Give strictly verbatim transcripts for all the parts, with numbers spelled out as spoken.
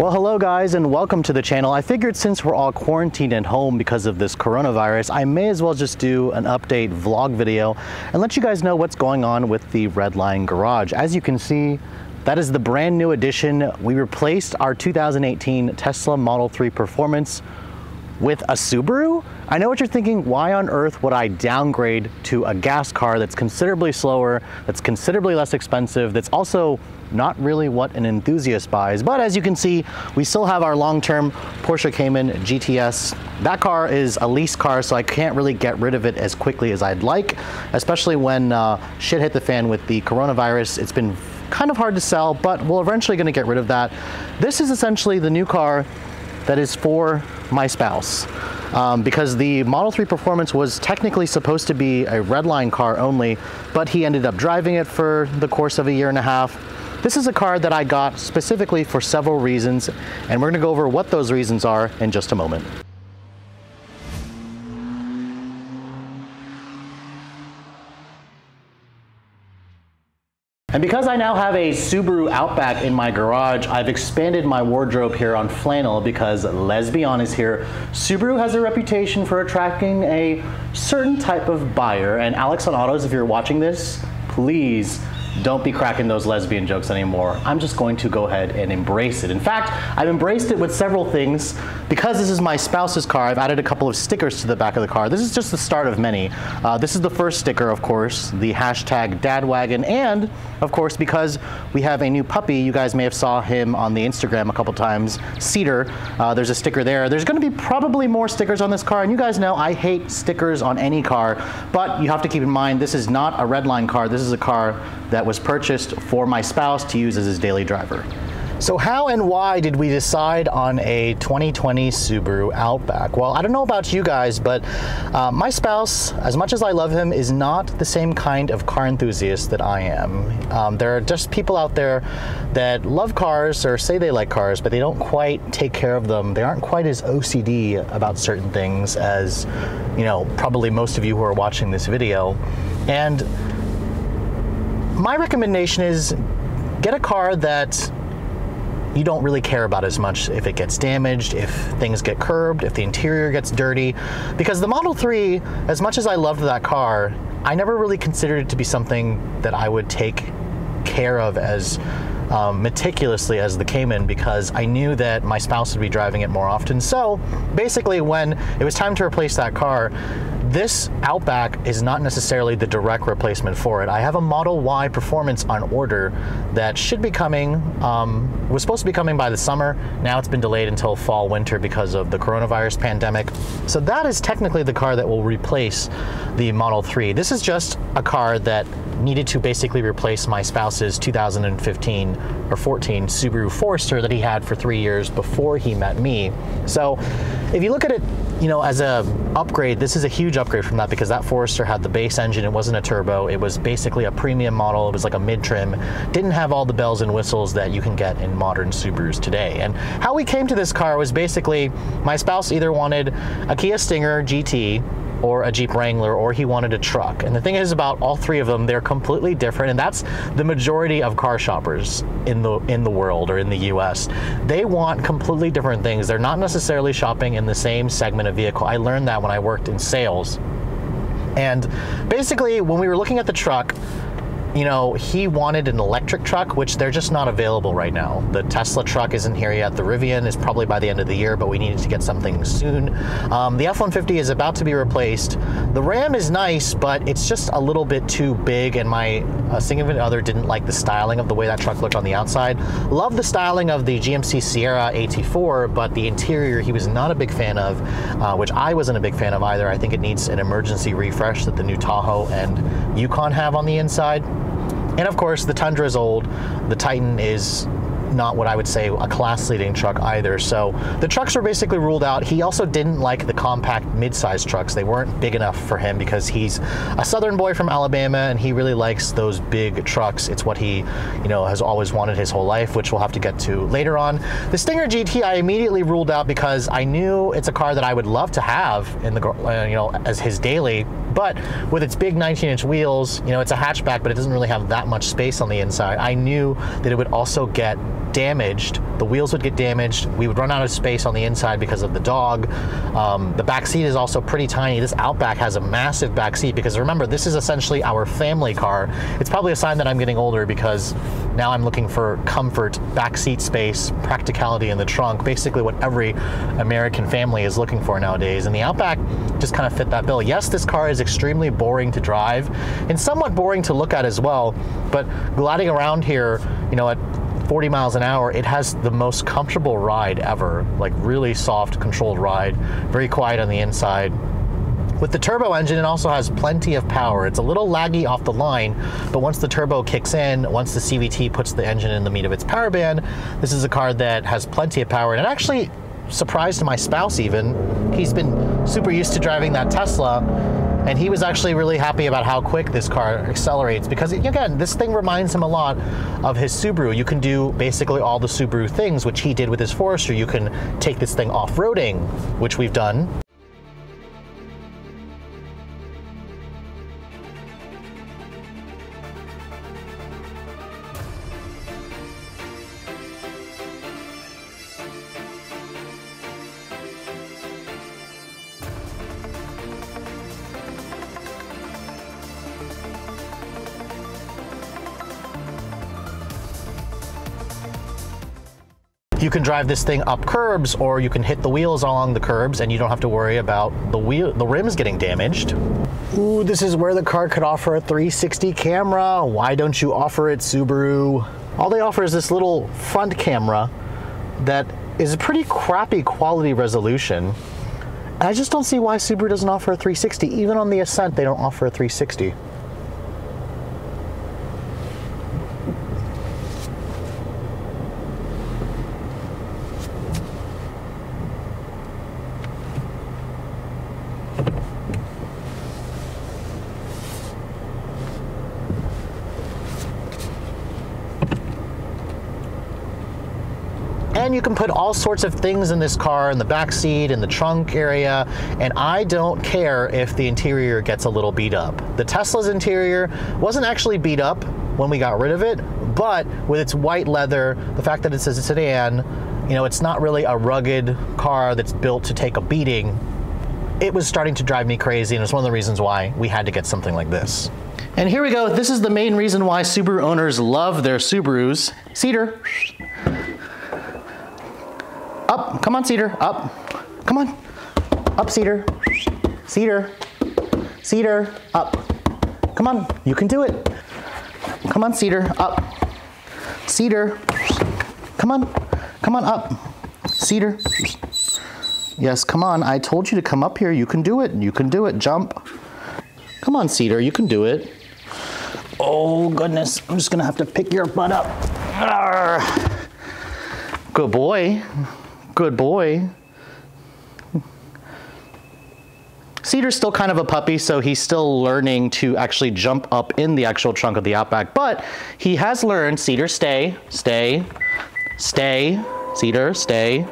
Well, hello guys, and welcome to the channel. I figured since we're all quarantined at home because of this coronavirus, I may as well just do an update vlog video and let you guys know what's going on with the Redline Garage. As you can see, that is the brand new addition. We replaced our two thousand eighteen Tesla Model three Performance with a Subaru? I know what you're thinking, why on earth would I downgrade to a gas car that's considerably slower, that's considerably less expensive, that's also not really what an enthusiast buys. But as you can see, we still have our long-term Porsche Cayman G T S. That car is a lease car, so I can't really get rid of it as quickly as I'd like, especially when uh, shit hit the fan with the coronavirus. It's been kind of hard to sell, but we're eventually gonna get rid of that. This is essentially the new car that is for my spouse, um, because the Model three Performance was technically supposed to be a Redline car only, but he ended up driving it for the course of a year and a half. This is a car that I got specifically for several reasons, and we're gonna go over what those reasons are in just a moment. And because I now have a Subaru Outback in my garage, I've expanded my wardrobe here on flannel because, let's be honest here, Subaru has a reputation for attracting a certain type of buyer. And Alex on Autos, if you're watching this, please don't be cracking those lesbian jokes anymore. I'm just going to go ahead and embrace it. In fact, I've embraced it with several things. Because this is my spouse's car, I've added a couple of stickers to the back of the car. This is just the start of many. Uh, this is the first sticker, of course, the hashtag dadwagon, and of course, because we have a new puppy, you guys may have saw him on the Instagram a couple times, Cedar, uh, there's a sticker there. There's gonna be probably more stickers on this car, and you guys know I hate stickers on any car, but you have to keep in mind, this is not a Redline car, this is a car that was purchased for my spouse to use as his daily driver. So how and why did we decide on a twenty twenty Subaru Outback? Well, I don't know about you guys, but uh, my spouse, as much as I love him, is not the same kind of car enthusiast that I am. Um, there are just people out there that love cars or say they like cars, but they don't quite take care of them. They aren't quite as O C D about certain things as, you know, probably most of you who are watching this video. And my recommendation is get a car that you don't really care about as much if it gets damaged, if things get curbed, if the interior gets dirty. Because the Model three, as much as I loved that car, I never really considered it to be something that I would take care of as um, meticulously as the Cayman, because I knew that my spouse would be driving it more often. So basically, when it was time to replace that car, this Outback is not necessarily the direct replacement for it. I have a Model Y Performance on order that should be coming, um, was supposed to be coming by the summer. Now it's been delayed until fall, winter because of the coronavirus pandemic. So that is technically the car that will replace the Model three. This is just a car that needed to basically replace my spouse's two thousand fifteen or fourteen Subaru Forester that he had for three years before he met me. So if you look at it, you know, as a upgrade, this is a huge upgrade from that, because that Forester had the base engine. It wasn't a turbo. It was basically a premium model. It was like a mid-trim. Didn't have all the bells and whistles that you can get in modern Subarus today. And how we came to this car was basically my spouse either wanted a Kia Stinger G T or a Jeep Wrangler, or he wanted a truck. And the thing is about all three of them, they're completely different, and that's the majority of car shoppers in the in the world or in the U S. They want completely different things. They're not necessarily shopping in the same segment of vehicle. I learned that when I worked in sales. And basically, when we were looking at the truck, you know, he wanted an electric truck, which they're just not available right now. The Tesla truck isn't here yet. The Rivian is probably by the end of the year, but we needed to get something soon. Um, the F one fifty is about to be replaced. The Ram is nice, but it's just a little bit too big, and my uh, significant other didn't like the styling of the way that truck looked on the outside. Love the styling of the G M C Sierra A T four, but the interior he was not a big fan of, uh, which I wasn't a big fan of either. I think it needs an emergency refresh that the new Tahoe and Yukon have on the inside. And of course, the Tundra is old. The Titan is not what I would say a class-leading truck either. So the trucks were basically ruled out. He also didn't like the compact mid-sized trucks. They weren't big enough for him, because he's a Southern boy from Alabama, and he really likes those big trucks. It's what he, you know, has always wanted his whole life, which we'll have to get to later on. The Stinger G T I immediately ruled out, because I knew it's a car that I would love to have in the, uh, you know, as his daily. But with its big nineteen inch wheels, you know, it's a hatchback, but it doesn't really have that much space on the inside. I knew that it would also get damaged, the wheels would get damaged, we would run out of space on the inside because of the dog. Um, the back seat is also pretty tiny. This Outback has a massive back seat because remember, this is essentially our family car. It's probably a sign that I'm getting older because now I'm looking for comfort, back seat space, practicality in the trunk, basically what every American family is looking for nowadays. And the Outback just kind of fit that bill. Yes, this car is extremely boring to drive and somewhat boring to look at as well, but gliding around here, you know, at forty miles an hour, it has the most comfortable ride ever, like really soft, controlled ride, very quiet on the inside. With the turbo engine, it also has plenty of power. It's a little laggy off the line, but once the turbo kicks in, once the C V T puts the engine in the meat of its power band, this is a car that has plenty of power. And it actually surprised my spouse even. He's been super used to driving that Tesla, and he was actually really happy about how quick this car accelerates because, again, this thing reminds him a lot of his Subaru. You can do basically all the Subaru things, which he did with his Forester. You can take this thing off-roading, which we've done. You can drive this thing up curbs, or you can hit the wheels along the curbs, and you don't have to worry about the wheel, the rims getting damaged. Ooh, this is where the car could offer a three sixty camera. Why don't you offer it, Subaru? All they offer is this little front camera that is a pretty crappy quality resolution. And I just don't see why Subaru doesn't offer a three sixty. Even on the Ascent, they don't offer a three sixty. And you can put all sorts of things in this car, in the back seat, in the trunk area, and I don't care if the interior gets a little beat up. The Tesla's interior wasn't actually beat up when we got rid of it, but with its white leather, the fact that it's a sedan, you know, it's not really a rugged car that's built to take a beating. It was starting to drive me crazy, and it's one of the reasons why we had to get something like this. And here we go. This is the main reason why Subaru owners love their Subarus. Cedar. Up, come on, Cedar, up, come on. Up, Cedar, Cedar, Cedar, up. Come on, you can do it. Come on, Cedar, up. Cedar, come on, come on, up. Cedar, yes, come on, I told you to come up here, you can do it, you can do it, jump. Come on, Cedar, you can do it. Oh, goodness, I'm just gonna have to pick your butt up. Arr. Good boy. Good boy. Cedar's still kind of a puppy, so he's still learning to actually jump up in the actual trunk of the Outback, but he has learned, Cedar, stay, stay, stay, Cedar, stay.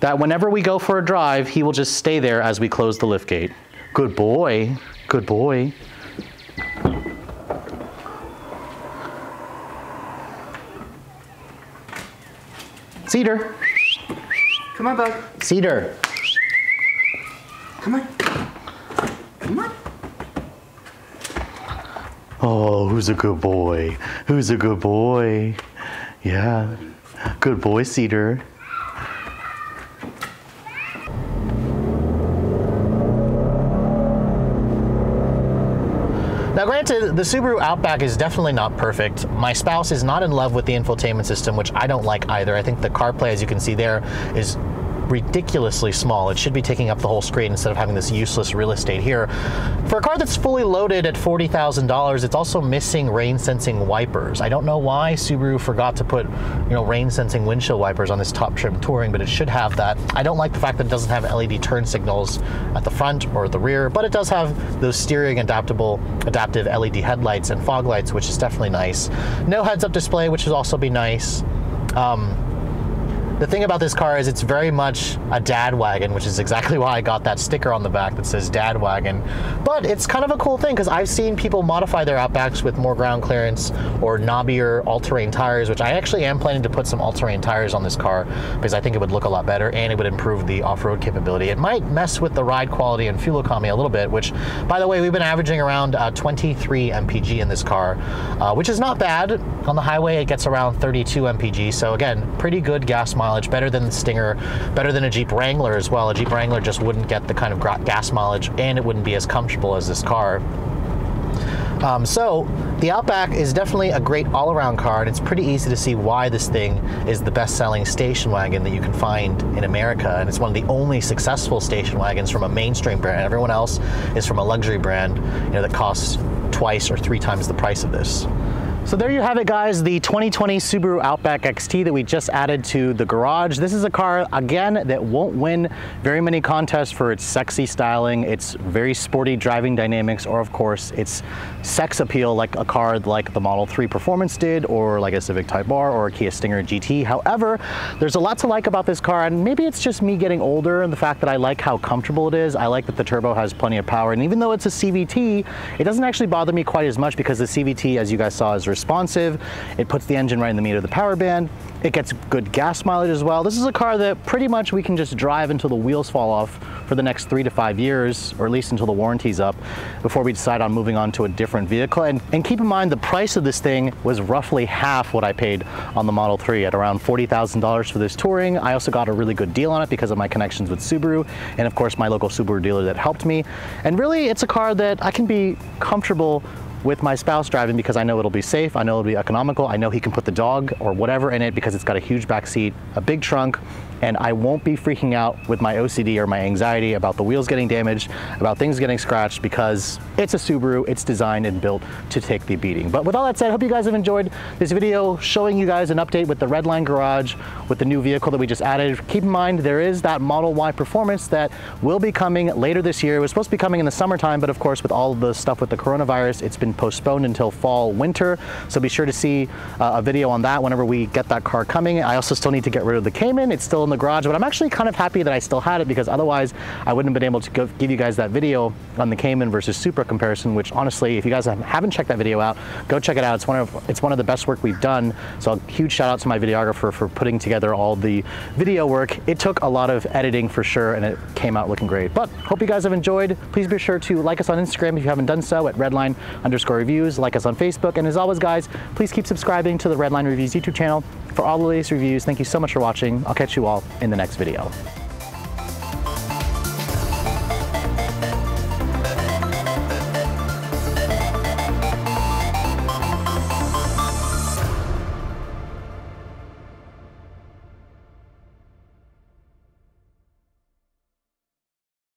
That whenever we go for a drive, he will just stay there as we close the liftgate. Good boy, good boy. Cedar. Come on, bud. Cedar. Come on. Come on. Oh, who's a good boy? Who's a good boy? Yeah. Good boy, Cedar. Now granted, the Subaru Outback is definitely not perfect. My spouse is not in love with the infotainment system, which I don't like either. I think the CarPlay, as you can see there, is ridiculously small. It should be taking up the whole screen instead of having this useless real estate here. For a car that's fully loaded at forty thousand dollars, it's also missing rain sensing wipers. I don't know why Subaru forgot to put, you know, rain sensing windshield wipers on this top trim Touring, but it should have that. I don't like the fact that it doesn't have L E D turn signals at the front or the rear, but it does have those steering adaptable adaptive L E D headlights and fog lights, which is definitely nice. No heads-up display, which would also be nice. Um, The thing about this car is it's very much a dad wagon, which is exactly why I got that sticker on the back that says dad wagon. But it's kind of a cool thing because I've seen people modify their Outbacks with more ground clearance or knobbier all-terrain tires, which I actually am planning to put some all-terrain tires on this car because I think it would look a lot better and it would improve the off-road capability. It might mess with the ride quality and fuel economy a little bit, which, by the way, we've been averaging around uh, twenty-three M P G in this car, uh, which is not bad. On the highway, it gets around thirty-two M P G. So again, pretty good gas mileage, better than the Stinger, better than a Jeep Wrangler as well. A Jeep Wrangler just wouldn't get the kind of gas mileage and it wouldn't be as comfortable as this car. Um, so the Outback is definitely a great all-around car, and it's pretty easy to see why this thing is the best-selling station wagon that you can find in America, and it's one of the only successful station wagons from a mainstream brand. Everyone else is from a luxury brand, you know, that costs twice or three times the price of this. So there you have it, guys, the twenty twenty Subaru Outback X T that we just added to the garage. This is a car, again, that won't win very many contests for its sexy styling, its very sporty driving dynamics, or of course, its sex appeal, like a car like the Model three Performance did, or like a Civic Type R or a Kia Stinger G T. However, there's a lot to like about this car, and maybe it's just me getting older and the fact that I like how comfortable it is. I like that the turbo has plenty of power, and even though it's a C V T, it doesn't actually bother me quite as much because the C V T, as you guys saw, is responsive. It puts the engine right in the meat of the power band. It gets good gas mileage as well. This is a car that pretty much we can just drive until the wheels fall off for the next three to five years, or at least until the warranty's up, before we decide on moving on to a different vehicle. And, and keep in mind, the price of this thing was roughly half what I paid on the Model three at around forty thousand dollars for this touring. I also got a really good deal on it because of my connections with Subaru, and of course my local Subaru dealer that helped me. And really, it's a car that I can be comfortable with my spouse driving because I know it'll be safe, I know it'll be economical, I know he can put the dog or whatever in it because it's got a huge back seat, a big trunk, and I won't be freaking out with my O C D or my anxiety about the wheels getting damaged, about things getting scratched, because it's a Subaru, it's designed and built to take the beating. But with all that said, I hope you guys have enjoyed this video showing you guys an update with the Redline Garage, with the new vehicle that we just added. Keep in mind, there is that Model Y Performance that will be coming later this year. It was supposed to be coming in the summertime, but of course, with all of the stuff with the coronavirus, it's been postponed until fall, winter. So be sure to see uh, a video on that whenever we get that car coming. I also still need to get rid of the Cayman. It's still in the garage, but I'm actually kind of happy that I still had it because otherwise I wouldn't have been able to go give you guys that video on the Cayman versus Supra comparison, which honestly, if you guys haven't checked that video out, go check it out. It's one of, it's one of the best work we've done. So a huge shout out to my videographer for putting together all the video work. It took a lot of editing for sure, and it came out looking great. But hope you guys have enjoyed. Please be sure to like us on Instagram if you haven't done so at Redline underscore Reviews, like us on Facebook, and as always, guys, please keep subscribing to the Redline Reviews YouTube channel for all the latest reviews. Thank you so much for watching. I'll catch you all in the next video.